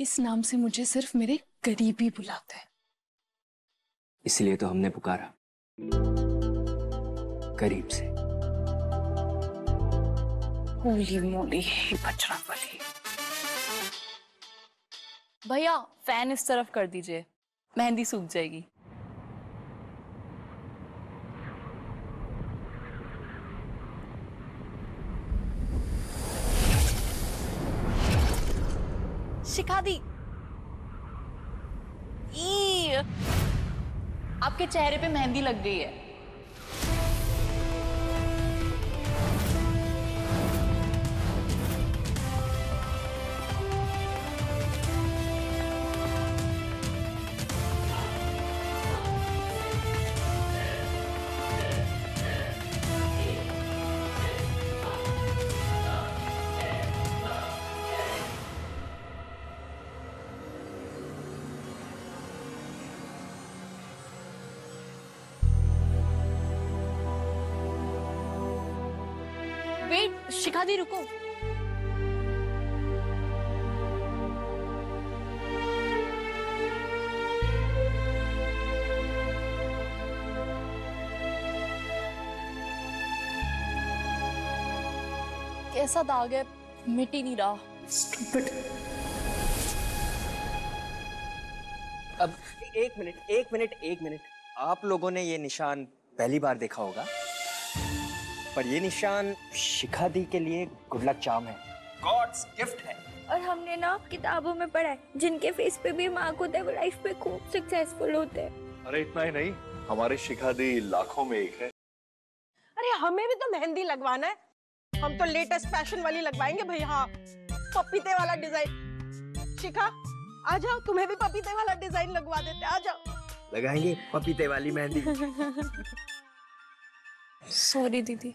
इस नाम से मुझे सिर्फ मेरे करीबी बुलाता है, इसलिए तो हमने पुकारा करीब से। होली मोली बचना पड़ी। भैया फैन इस तरफ कर दीजिए, मेहंदी सूख जाएगी। शिखा दी, आपके चेहरे पे मेहंदी लग गई है। शिखा दी रुको, कैसा दाग है, मिट ही नहीं रहा। अब एक मिनट, आप लोगों ने ये निशान पहली बार देखा होगा, पर ये निशान शिखा दी के लिए गुड लक चार्म है, गॉड्स गिफ्ट है। और हमने ना किताबों में पढ़ा है, जिनके फेस पे भी मार्क होता है वो लाइफ में खूब सक्सेसफुल होते हैं। अरे इतना ही नहीं, हमारे शिखा दी लाखों में एक है। अरे हमें भी तो मेहंदी लगवाना है, हम तो लेटेस्ट फैशन वाली लगवाएंगे भैया, पपीते वाला डिजाइन। शिखा आ जाओ, तुम्हें भी पपीते वाला डिजाइन लगवा देते, आ जाओ लगाएंगे पपीते वाली मेहंदी। सॉरी दीदी।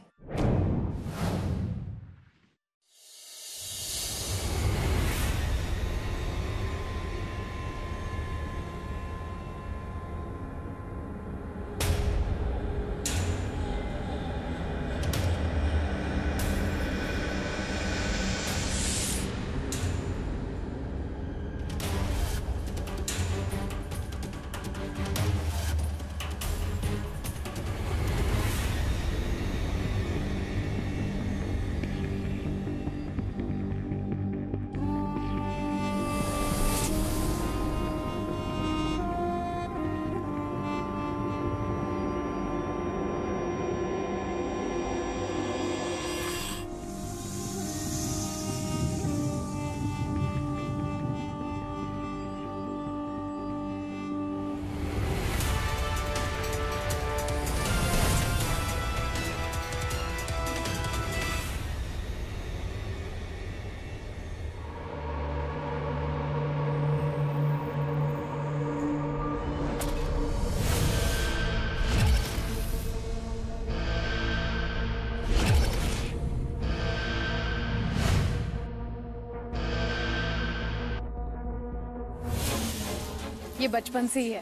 ये बचपन से ही है,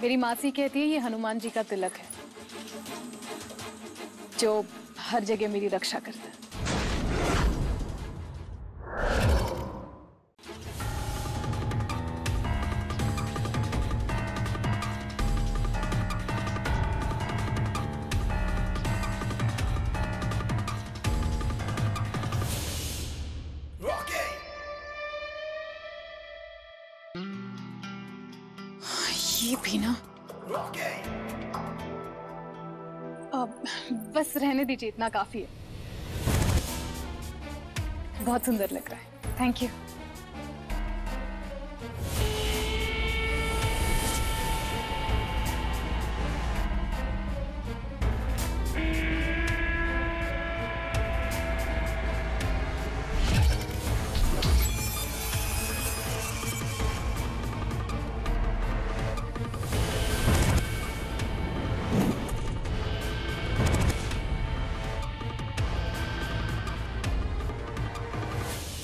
मेरी मासी कहती है ये हनुमान जी का तिलक है जो हर जगह मेरी रक्षा करता है। ये भी ना, अब बस रहने दीजिए, इतना काफी है। बहुत सुंदर लग रहा है, थैंक यू।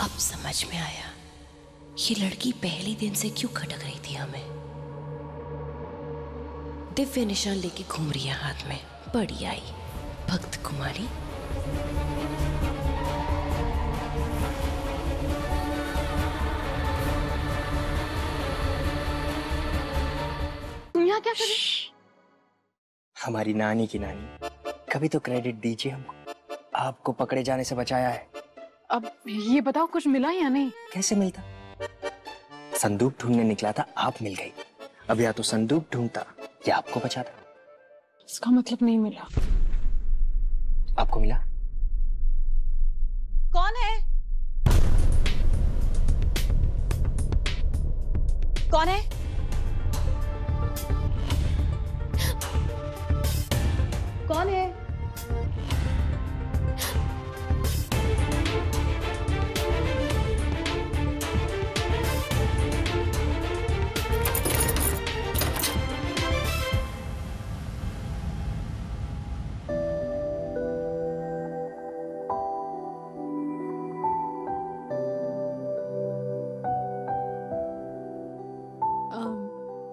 अब समझ में आया ये लड़की पहले दिन से क्यों खटक रही थी हमें। दिव्य निशान लेके घूम रही है हाथ में, बड़ी आई भक्त कुमारी। यहाँ क्या कर रहे हैं? हमारी नानी की नानी, कभी तो क्रेडिट दीजिए हमको, आपको पकड़े जाने से बचाया है। अब ये बताओ कुछ मिला या नहीं? कैसे मिलता, संदूक ढूंढने निकला था, आप मिल गई। अब या तो संदूक ढूंढता या आपको बचाता। इसका मतलब नहीं मिला। आपको मिला? कौन है? कौन है? कौन है?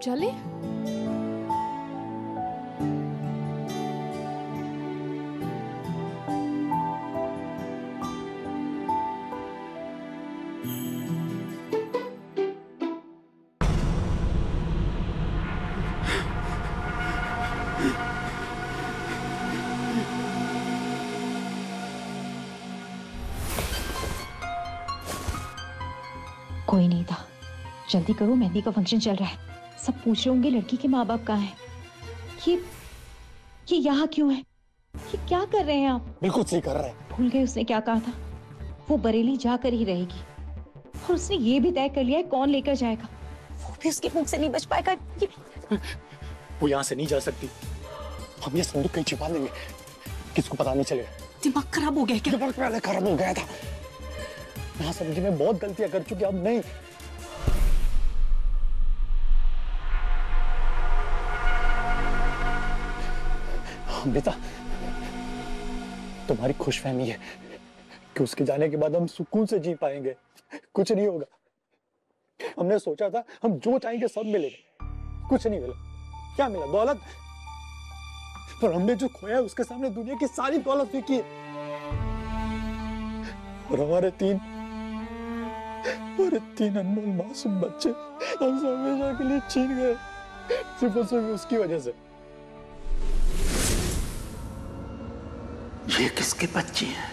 चले? कोई नहीं था। जल्दी करो, मेहंदी का फंक्शन चल रहा है। सब पूछ रहे होंगे लड़की के माँ बाप कहाँ हैं? ये यहाँ क्यों है? ये क्या कर रहे हैं आप? बिल्कुल सही कर रहे हैं। भूल गए उसने क्या कहा था? वो बरेली जाकर ही रहेगी। और उसने ये भी तय कर लिया है कौन लेकर जाएगा। वो भी उसके मुंह से नहीं बच पाएगा। वो यहाँ से नहीं जा सकती। हम ये संदूक कहीं छिपा देंगे, किसको पता नहीं चलेगा। दिमाग खराब हो गया क्या? दिमाग पहले खराब हो गया था। यहाँ समझी मैं बहुत गलतियाँ कर चुकी, अब नहीं। बेटा, तुम्हारी खुशफहमी है कि उसके जाने के बाद हम सुकून से जी पाएंगे, कुछ नहीं होगा। हमने सोचा था हम जो चाहेंगे सब मिलेगा, कुछ नहीं मिला। क्या मिला? दौलत। पर हमने जो खोया उसके सामने दुनिया की सारी दौलत फीकी है। और हमारे तीन अनमोल मासूम बच्चे हमसे हमेशा के लिए छीन गए, सिर्फ और सिर्फ उसकी वजह से। ये किसके बच्चे हैं?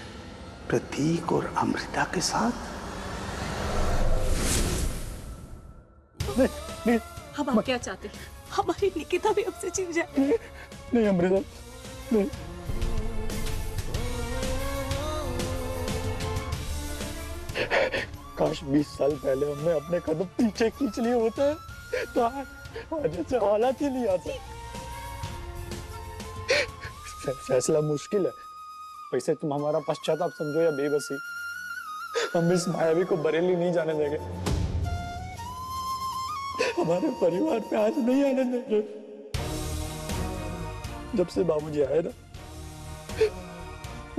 प्रतीक और अमृता के साथ? नहीं, हम क्या चाहते हैं? हमारी निकिता भी हमसे छिप जाए। नहीं अमृता, नहीं। काश 20 साल पहले हमने अपने कदम पीछे खींच लिए होते तो आज ऐसे हालात ही नहीं आते। फैसला मुश्किल है। वैसे तुम हमारा पश्चाताप समझो या बेबसी, हम इस मायावी को बरेली नहीं जाने देंगे। हमारे परिवार पे आज नहीं आने देंगे। जब से बाबूजी आए ना,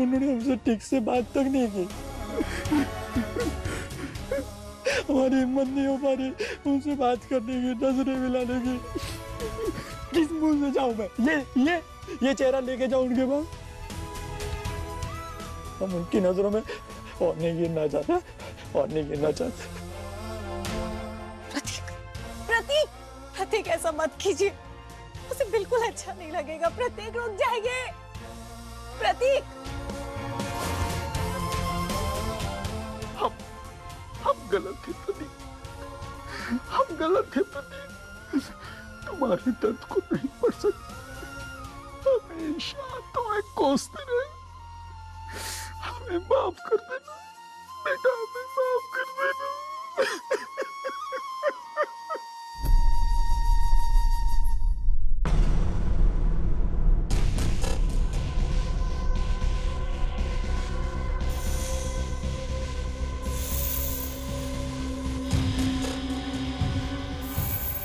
उन्होंने हमसे ठीक से बात तक नहीं की। हमारी हिम्मत नहीं हो पा रही उनसे बात करने की, नजरें मिलाने की। किस मुंह से जाऊं मैं? ये चेहरा लेके जाऊं उनके पास? हम उनकी नजरों में और नहीं गिरना चाहते, और नहीं गिरना चाहते। प्रतीक, प्रतीक, प्रतीक ऐसा मत कीजिए, उसे बिल्कुल अच्छा नहीं लगेगा। प्रतीक रुक जाएंगे। प्रतीक, हम गलत थे प्रतीक, हम गलत थे प्रतीक। तुम्हारे दर्द को नहीं पड़ सकते, हमेशा तुम्हें कोसते रहे। हमें माफ कर देना बेटा, हमें माफ कर देना।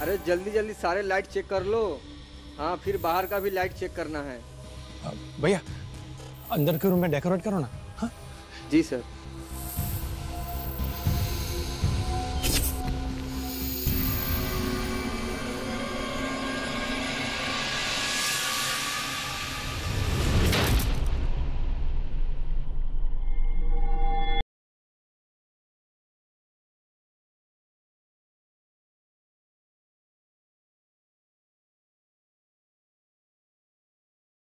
अरे जल्दी जल्दी सारे लाइट चेक कर लो। हाँ, फिर बाहर का भी लाइट चेक करना है। भैया अंदर के रूम में डेकोरेट करो ना। हाँ जी सर।